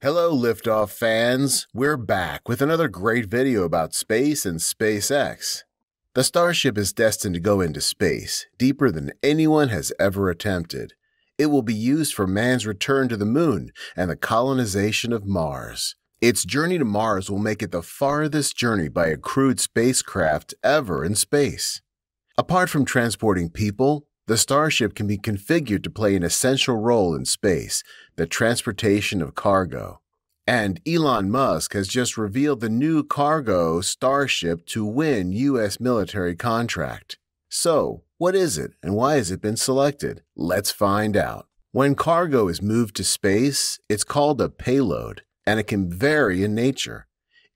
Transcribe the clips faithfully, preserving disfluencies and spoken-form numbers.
Hello, Liftoff fans! We're back with another great video about space and SpaceX. The Starship is destined to go into space, deeper than anyone has ever attempted. It will be used for man's return to the Moon and the colonization of Mars. Its journey to Mars will make it the farthest journey by a crewed spacecraft ever in space. Apart from transporting people, the Starship can be configured to play an essential role in space, the transportation of cargo. And Elon Musk has just revealed the new cargo Starship to win U S military contract. So, what is it and why has it been selected? Let's find out. When cargo is moved to space, it's called a payload, and it can vary in nature.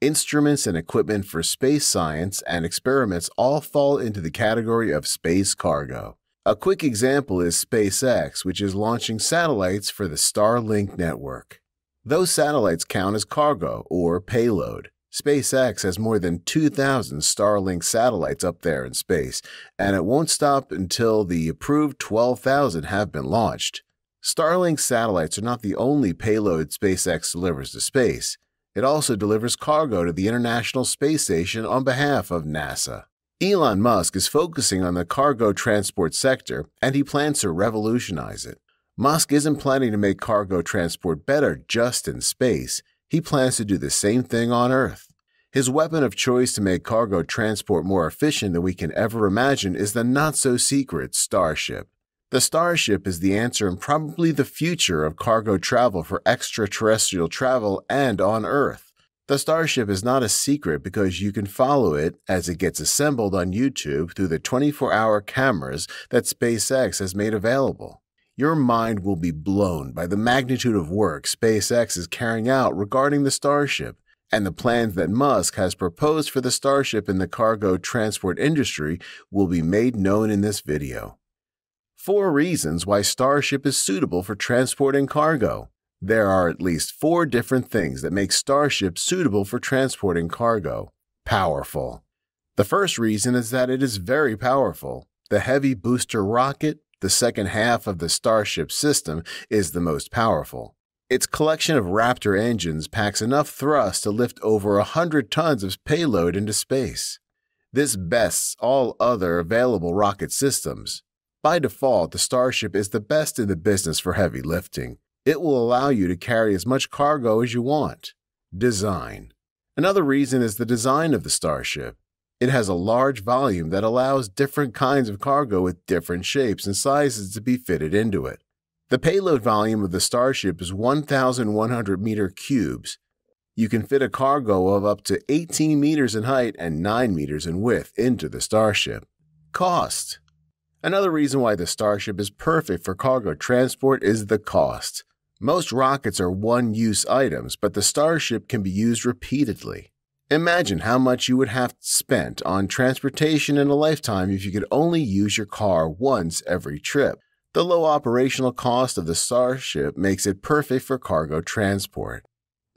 Instruments and equipment for space science and experiments all fall into the category of space cargo. A quick example is SpaceX, which is launching satellites for the Starlink network. Those satellites count as cargo or payload. SpaceX has more than two thousand Starlink satellites up there in space, and it won't stop until the approved twelve thousand have been launched. Starlink satellites are not the only payload SpaceX delivers to space. It also delivers cargo to the International Space Station on behalf of NASA. Elon Musk is focusing on the cargo transport sector, and he plans to revolutionize it. Musk isn't planning to make cargo transport better just in space. He plans to do the same thing on Earth. His weapon of choice to make cargo transport more efficient than we can ever imagine is the not-so-secret Starship. The Starship is the answer and probably the future of cargo travel for extraterrestrial travel and on Earth. The Starship is not a secret because you can follow it as it gets assembled on YouTube through the twenty-four hour cameras that SpaceX has made available. Your mind will be blown by the magnitude of work SpaceX is carrying out regarding the Starship and the plans that Musk has proposed for the Starship in the cargo transport industry will be made known in this video. Four reasons why Starship is suitable for transporting cargo. There are at least four different things that make Starship suitable for transporting cargo. Powerful. The first reason is that it is very powerful. The heavy booster rocket, the second half of the Starship system, is the most powerful. Its collection of Raptor engines packs enough thrust to lift over one hundred tons of payload into space. This bests all other available rocket systems. By default, the Starship is the best in the business for heavy lifting. It will allow you to carry as much cargo as you want. Design. Another reason is the design of the Starship. It has a large volume that allows different kinds of cargo with different shapes and sizes to be fitted into it. The payload volume of the Starship is one thousand one hundred meter cubes. You can fit a cargo of up to eighteen meters in height and nine meters in width into the Starship. Cost. Another reason why the Starship is perfect for cargo transport is the cost. Most rockets are one-use items, but the Starship can be used repeatedly. Imagine how much you would have spent on transportation in a lifetime if you could only use your car once every trip. The low operational cost of the Starship makes it perfect for cargo transport.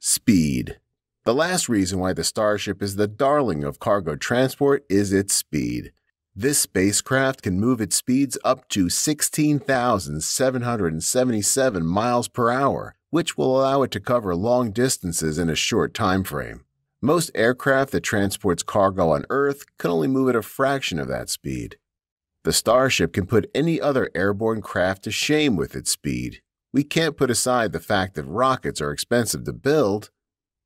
Speed. The last reason why the Starship is the darling of cargo transport is its speed. This spacecraft can move at speeds up to sixteen thousand seven hundred seventy-seven miles per hour, which will allow it to cover long distances in a short time frame. Most aircraft that transports cargo on Earth can only move at a fraction of that speed. The Starship can put any other airborne craft to shame with its speed. We can't put aside the fact that rockets are expensive to build.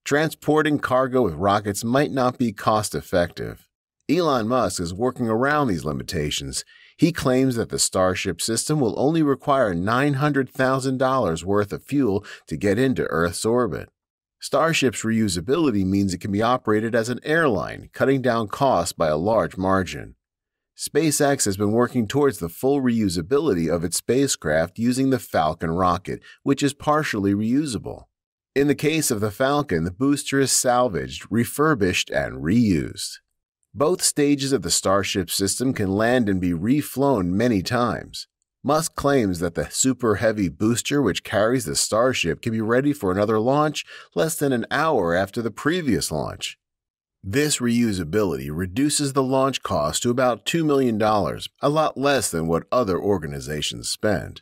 Transporting cargo with rockets might not be cost-effective. Elon Musk is working around these limitations. He claims that the Starship system will only require nine hundred thousand dollars worth of fuel to get into Earth's orbit. Starship's reusability means it can be operated as an airline, cutting down costs by a large margin. SpaceX has been working towards the full reusability of its spacecraft using the Falcon rocket, which is partially reusable. In the case of the Falcon, the booster is salvaged, refurbished, and reused. Both stages of the Starship system can land and be reflown many times. Musk claims that the super heavy booster which carries the Starship can be ready for another launch less than an hour after the previous launch. This reusability reduces the launch cost to about two million dollars, a lot less than what other organizations spend.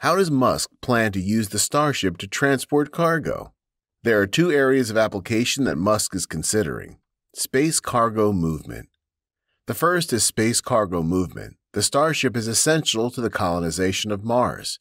How does Musk plan to use the Starship to transport cargo? There are two areas of application that Musk is considering: space cargo movement. The first is space cargo movement. The Starship is essential to the colonization of Mars.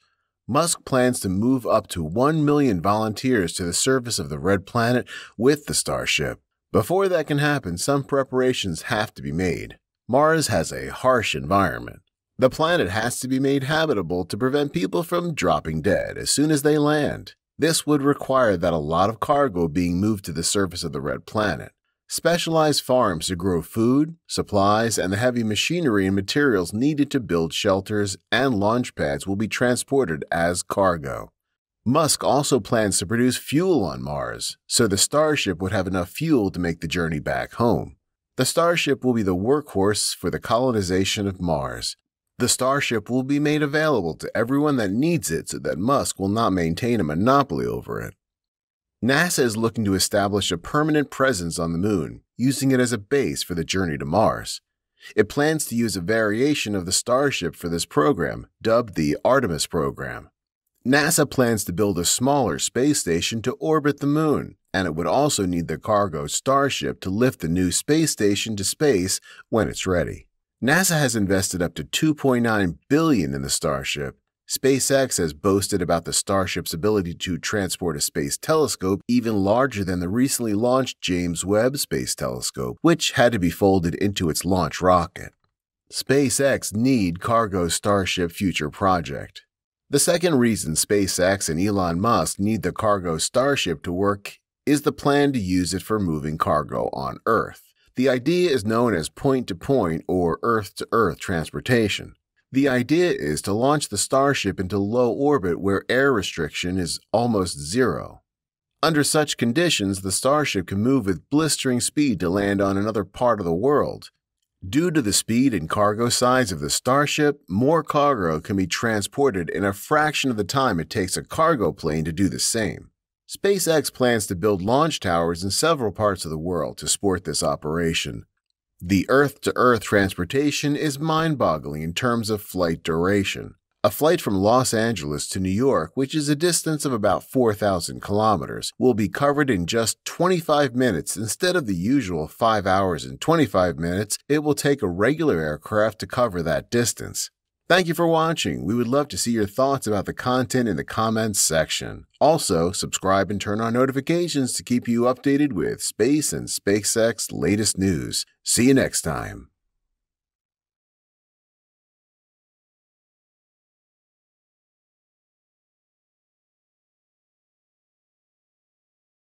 Musk plans to move up to one million volunteers to the surface of the Red Planet with the Starship. Before that can happen, some preparations have to be made. Mars has a harsh environment. The planet has to be made habitable to prevent people from dropping dead as soon as they land. This would require that a lot of cargo being moved to the surface of the Red Planet. Specialized farms to grow food, supplies, and the heavy machinery and materials needed to build shelters and launch pads will be transported as cargo. Musk also plans to produce fuel on Mars, so the Starship would have enough fuel to make the journey back home. The Starship will be the workhorse for the colonization of Mars. The Starship will be made available to everyone that needs it so that Musk will not maintain a monopoly over it. NASA is looking to establish a permanent presence on the Moon, using it as a base for the journey to Mars. It plans to use a variation of the Starship for this program, dubbed the Artemis program. NASA plans to build a smaller space station to orbit the Moon, and it would also need the cargo Starship to lift the new space station to space when it's ready. NASA has invested up to two point nine billion dollars in the Starship. SpaceX has boasted about the Starship's ability to transport a space telescope even larger than the recently launched James Webb Space Telescope, which had to be folded into its launch rocket. SpaceX need cargo Starship future project. The second reason SpaceX and Elon Musk need the cargo Starship to work is the plan to use it for moving cargo on Earth. The idea is known as point-to-point or Earth-to-Earth transportation. The idea is to launch the Starship into low orbit where air restriction is almost zero. Under such conditions, the Starship can move with blistering speed to land on another part of the world. Due to the speed and cargo size of the Starship, more cargo can be transported in a fraction of the time it takes a cargo plane to do the same. SpaceX plans to build launch towers in several parts of the world to support this operation. The Earth-to-Earth transportation is mind-boggling in terms of flight duration. A flight from Los Angeles to New York, which is a distance of about four thousand kilometers, will be covered in just twenty-five minutes instead of the usual five hours and twenty-five minutes it will take a regular aircraft to cover that distance. Thank you for watching. We would love to see your thoughts about the content in the comments section. Also, subscribe and turn on notifications to keep you updated with space and SpaceX's latest news. See you next time.